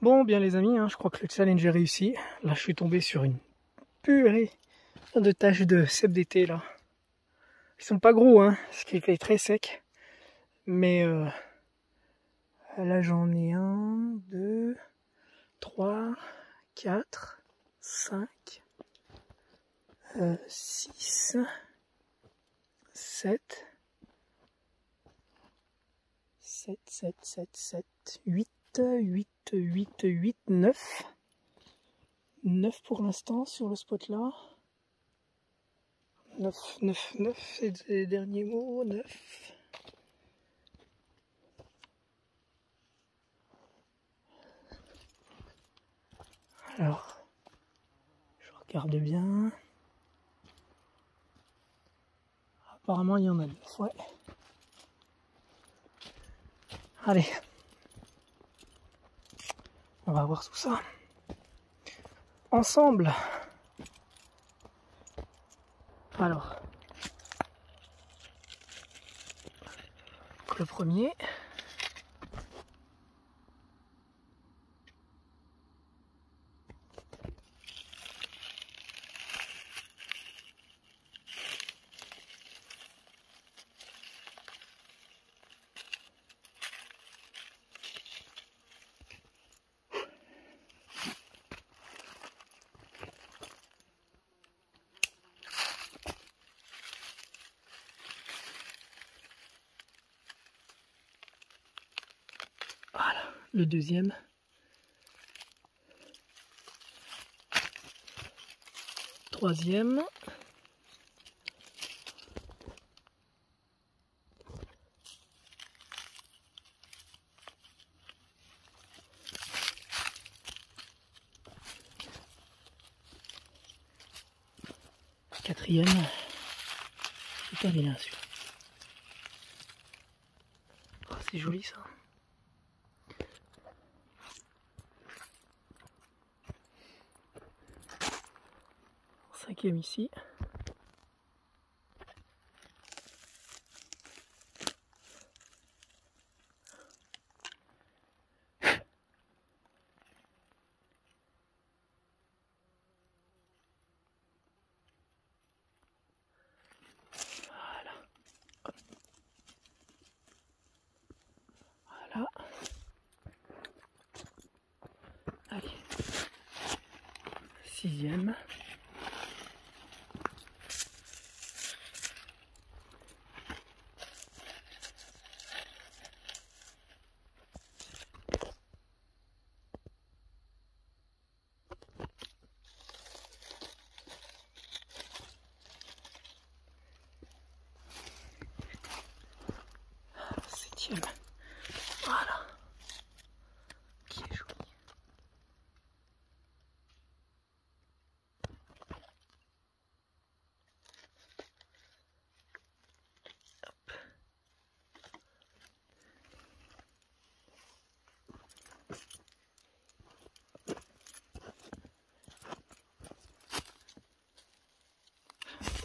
Bon, bien les amis, je crois que le challenge est réussi. Là, je suis tombé sur une purée de taches de cèpes d'été, là. Ils sont pas gros, parce qu'ils étaient très secs. Mais là, j'en ai 1, 2, 3, 4, 5, 6, 7, 7, 7, 7, 7, 8. 9 pour l'instant sur le spot là. 9, c'est les derniers mots, 9. Alors, je regarde bien. Apparemment, il y en a 9, ouais. Allez. On va voir tout ça ensemble. Alors, le premier. Voilà, le deuxième. Troisième. Quatrième. C'est pas vilain celui-là. Oh, c'est joli ça. Cinquième ici. Voilà. Hop. Voilà. Allez. Sixième. Voilà, qui est joli. Hop.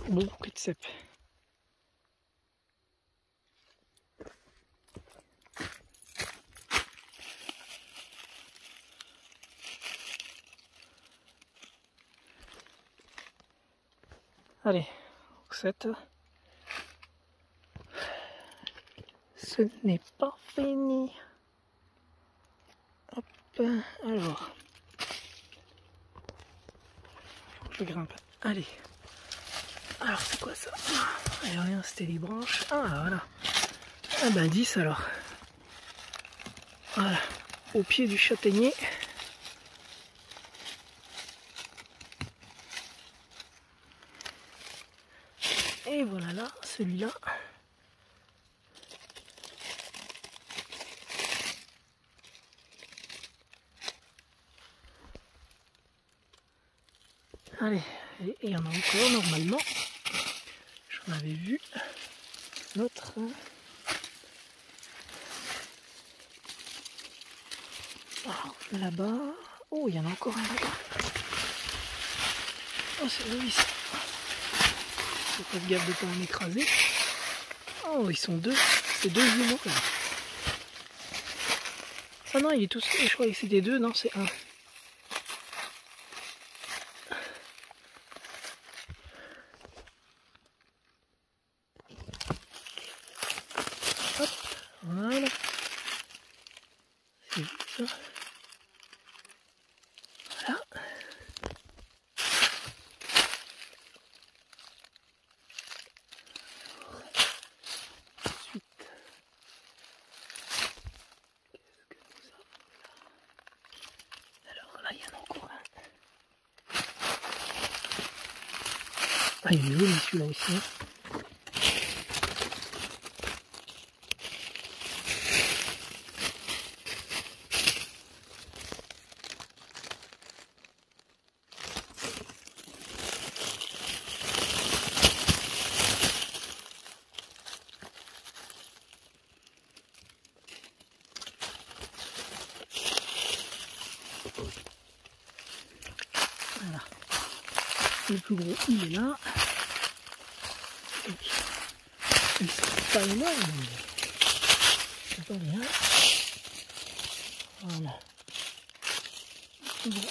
Bon bouquet de cèpes. Allez, 7. Ce n'est pas fini. Hop, alors. Faut que je grimpe. Allez. Alors, c'est quoi ça? Et rien, c'était les branches. Ah, voilà. Ah ben, 10 alors. Voilà. Au pied du châtaignier. Et voilà là, celui-là. Allez, et il y en a encore normalement. J'en avais vu l'autre. Là-bas. Oh, il y en a encore un là-bas. Oh, c'est lui ici. Faut pas gaffe de pas en écraser. Oh, ils sont deux. C'est deux jumeaux là. Ah non, il est tout seul, je crois que c'était deux, non, c'est un. Hop, voilà. C'est ça. Voilà. Ensuite. Qu'est-ce que c'est ça? Alors là, il y en a encore un. Ah, il y en a un celui-là aussi. Hein. Voilà. Le plus gros, il est là. Donc, il ne sera pas énorme. C'est pas bien. Voilà. Le plus gros,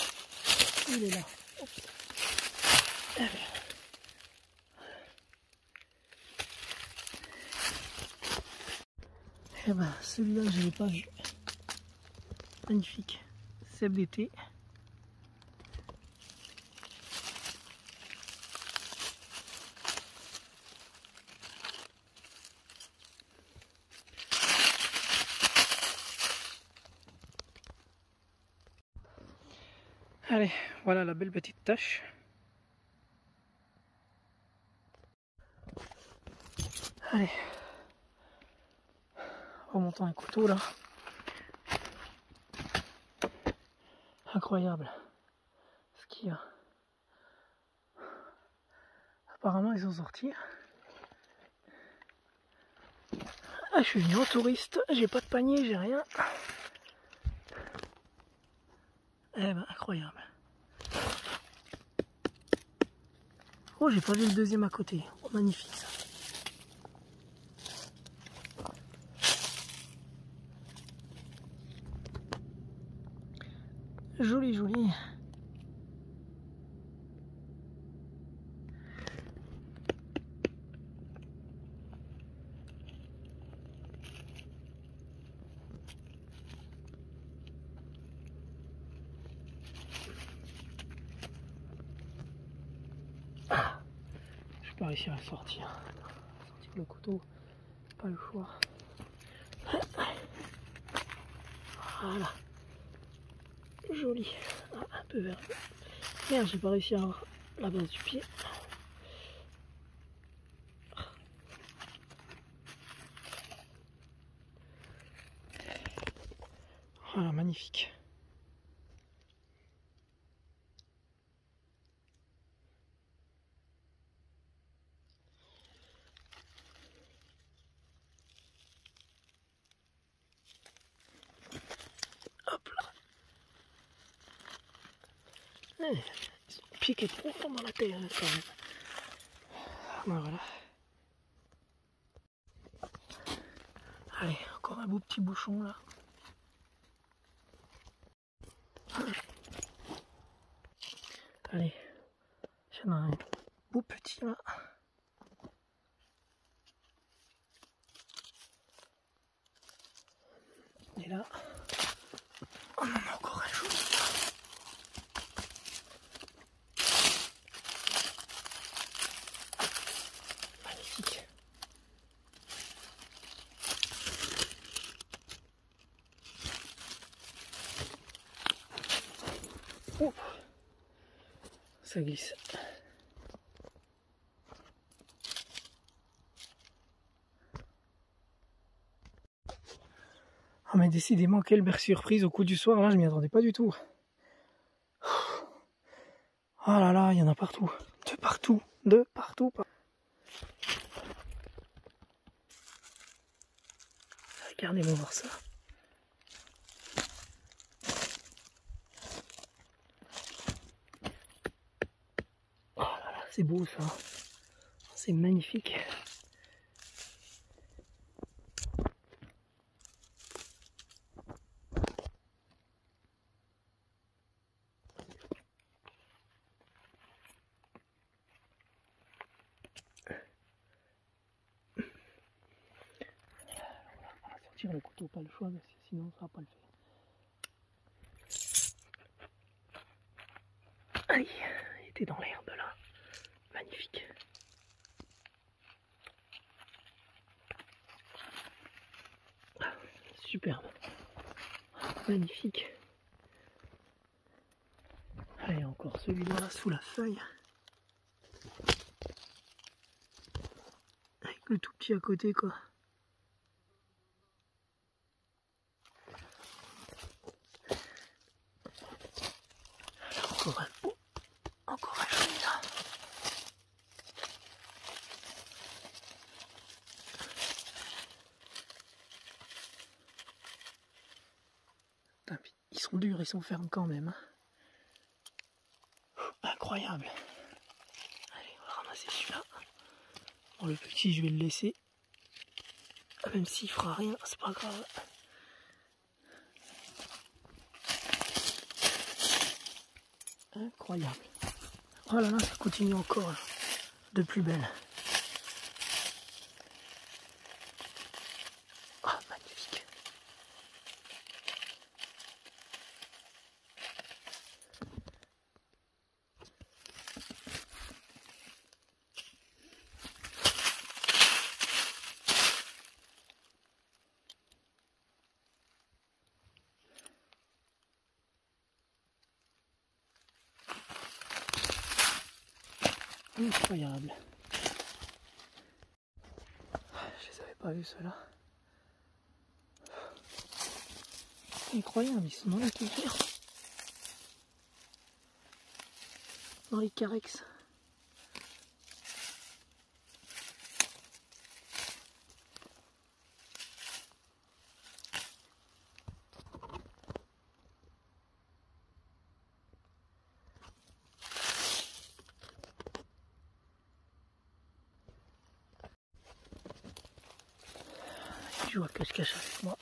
il est là. Et ben, celui-là, je ne l'ai pas vu. Magnifique. Cèpe d'été. Allez, voilà la belle petite tâche. Allez, remontons un couteau là. Incroyable ce qu'il y a. Apparemment, ils sont sortis. Ah, je suis venu en touriste, j'ai pas de panier, j'ai rien. Eh ben, incroyable. Oh, j'ai pas vu le deuxième à côté. Oh, magnifique ça. Joli, joli. Réussir à sortir. Sortir le couteau, pas le choix. Voilà. Joli. Ah, un peu vert. Merde, j'ai pas réussi à avoir la base du pied. Voilà, magnifique. Son pied qui est profond dans la terre quand même. Ben voilà. Allez, encore un beau petit bouchon là. Allez, j'en ai un beau petit là. Et là, on en a encore un joli. Ça glisse. Oh mais décidément, quelle belle surprise au coup du soir, là, je m'y attendais pas du tout. Oh là là, il y en a partout. De partout, de partout. Regardez-moi voir ça. C'est beau ça, c'est magnifique. le couteau, pas le choix, parce que sinon ça va pas le faire. Aïe, il était dans l'herbe là. Magnifique. Ah, superbe. Magnifique. Allez, encore celui-là sous la feuille. Avec le tout petit à côté, quoi. Ils sont durs, ils sont fermes quand même. Incroyable. Allez, on va ramasser celui-là. Bon, le petit, je vais le laisser. Même s'il fera rien, c'est pas grave. Incroyable. Oh là là, ça continue encore de plus belle. Incroyable. Je les avais pas vus ceux-là. Incroyable, ils sont dans les cultures. Dans les carex. Je vois que je cache avec moi.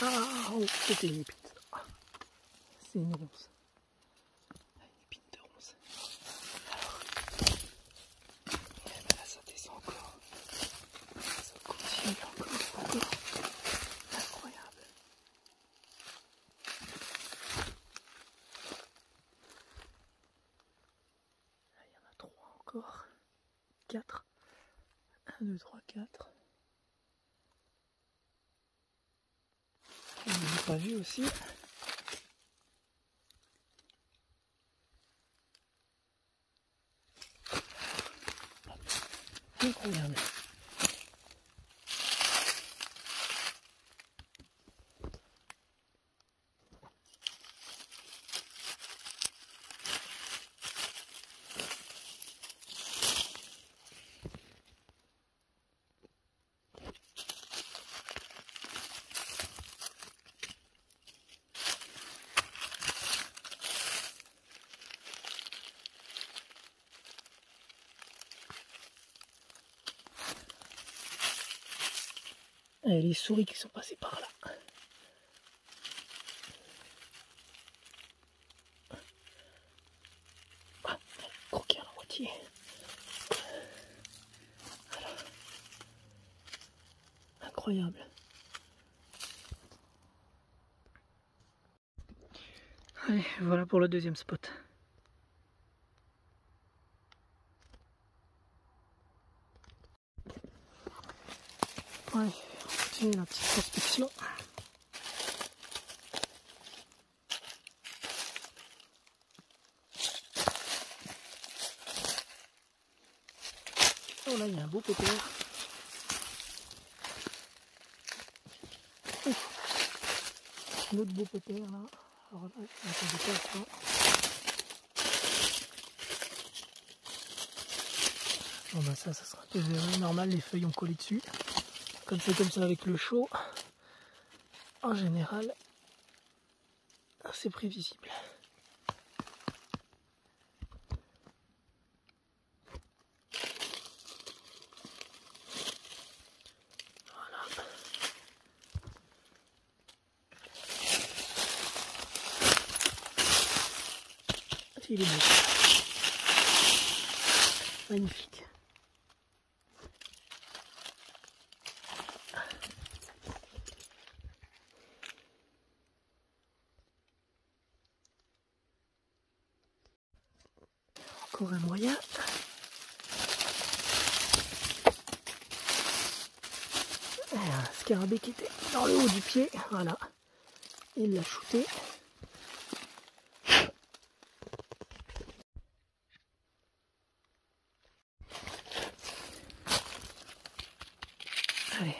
Ah, oh, c'était une épine. C'est une ronce. Une épine de ronce. Alors, là, ça descend encore. Ça continue encore. Incroyable. Là, il y en a 3 encore. 4. 1, 2, 3, 4. Je n'ai pas vu aussi. Incroyable. Et les souris qui sont passées par là. Ah, croquer à la moitié. Voilà. Incroyable. Allez, voilà pour le deuxième spot. Ouais. La petite prospection. Oh là, il y a un beau pépère. Un autre beau pépère là. Alors là, il y a un peu de pépère. Bon, ben ça sera un peu normal, les feuilles ont collé dessus. Comme c'est comme ça avec le chaud, en général, assez prévisible. Il est beau. Magnifique. Encore un moyen. Alors, scarabée qui était dans le haut du pied, voilà. Il l'a shooté. Allez,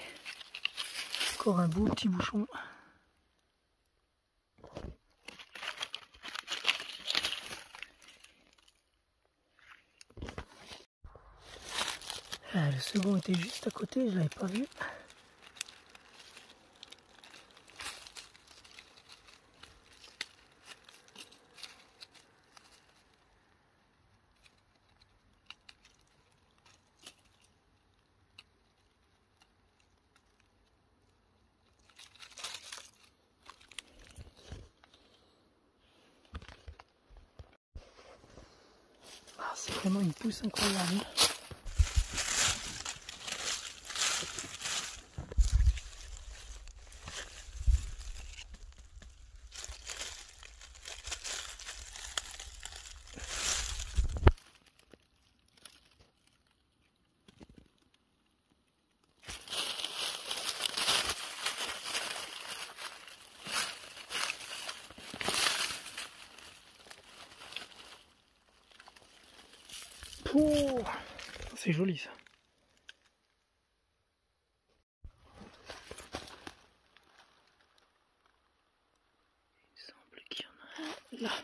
encore un beau petit bouchon. Ah, le second était juste à côté, je l'avais pas vu. C'est vraiment une pousse incroyable. Oh, c'est joli ça. Il semble qu'il y en a un là.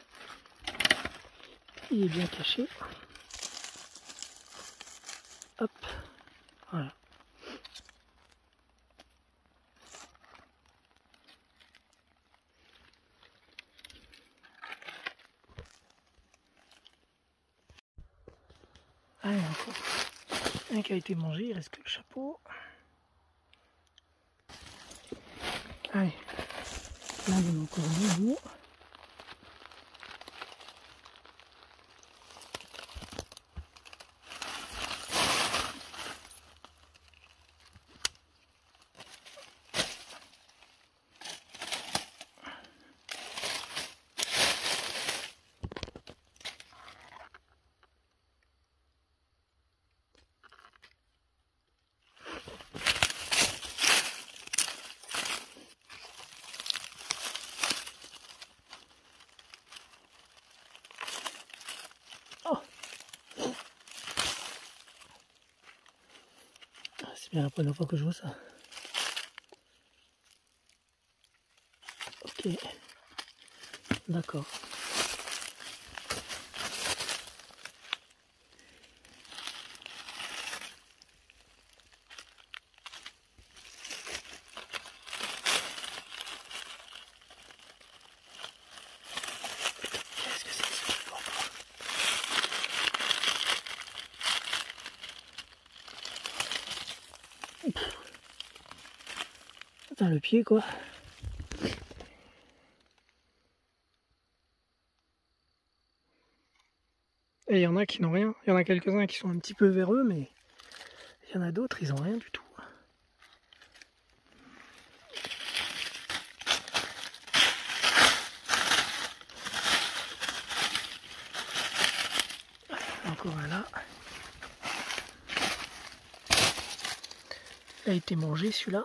Il est bien caché. Hop, voilà. Allez, un qui a été mangé, il reste que le chapeau. Allez, là il y en a encore un bout. C'est bien la première fois que je vois ça. Ok. D'accord. Putain, le pied quoi. Et il y en a qui n'ont rien. Il y en a quelques-uns qui sont un petit peu véreux, mais il y en a d'autres, ils n'ont rien du tout. Encore un là. Il a été mangé celui-là.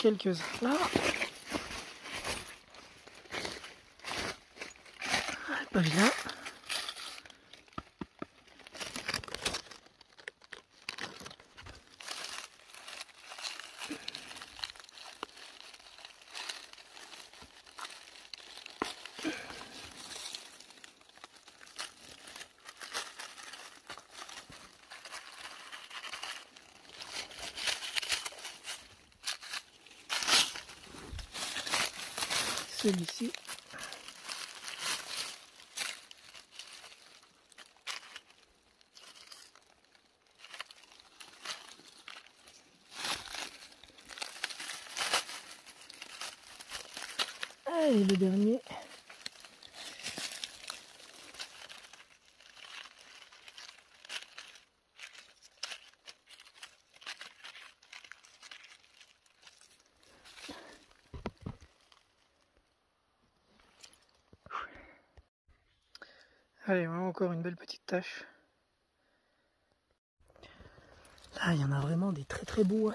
Quelques-uns là. Pas bien. celui-ci. Allez, le dernier. Allez, on a encore une belle petite tache. Là, il y en a vraiment des très très beaux.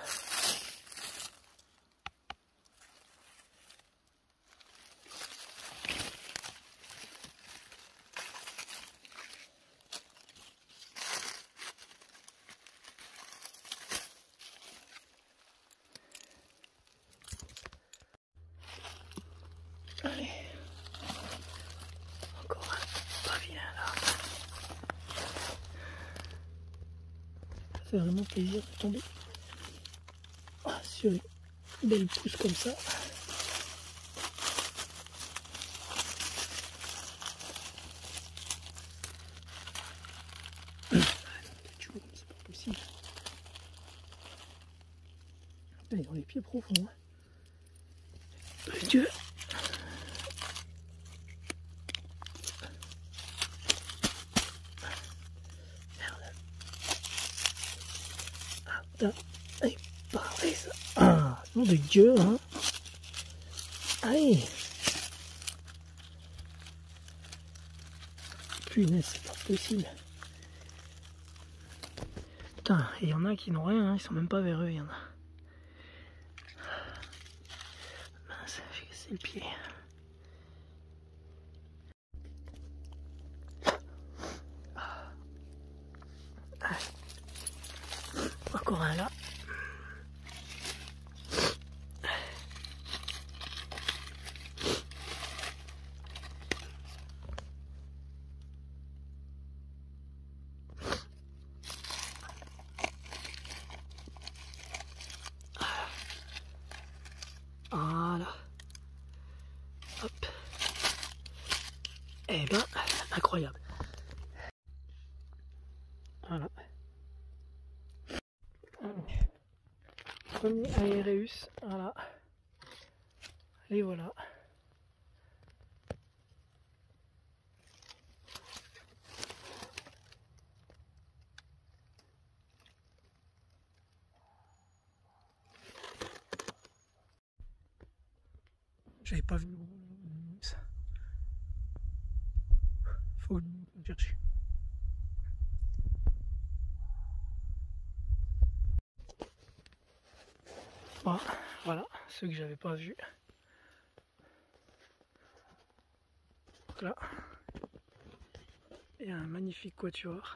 Fait vraiment plaisir de tomber sur une belle pousse comme ça. Tu vois, c'est pas possible. Elle est dans les pieds profonds. Hein. Mon Dieu. Et pareil ça. Ah, nom de Dieu, hein. Allez. Punaise, c'est pas possible. Putain, il y en a qui n'ont rien, hein. Ils sont même pas véreux, il y en a. Mince, j'ai cassé le pied. Encore un là. Voilà. Hop. Eh ben, incroyable. Voilà. Premier aéreus, voilà. Et voilà. J'avais pas vu ça. Faut le chercher. Voilà, ceux que j'avais pas vus. Donc là, il y a un magnifique quatuor.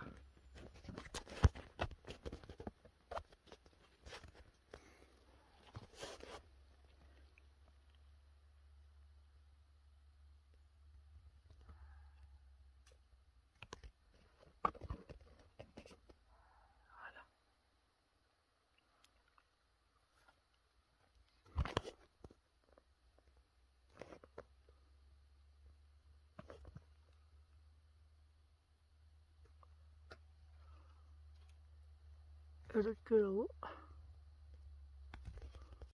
Que là-haut.